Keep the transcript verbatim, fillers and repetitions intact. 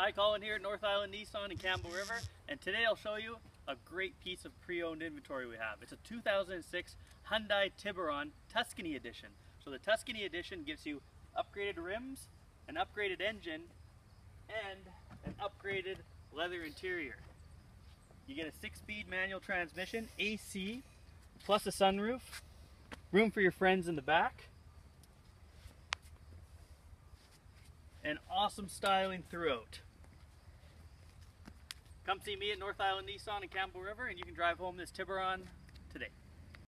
Hi, Colin here at North Island Nissan in Campbell River, and today I'll show you a great piece of pre-owned inventory we have. It's a two thousand six Hyundai Tiburon Tuscany Edition. So the Tuscany Edition gives you upgraded rims, an upgraded engine, and an upgraded leather interior. You get a six-speed manual transmission, A C, plus a sunroof, room for your friends in the back, and awesome styling throughout. Come see me at North Island Nissan in Campbell River and you can drive home this Tiburon today.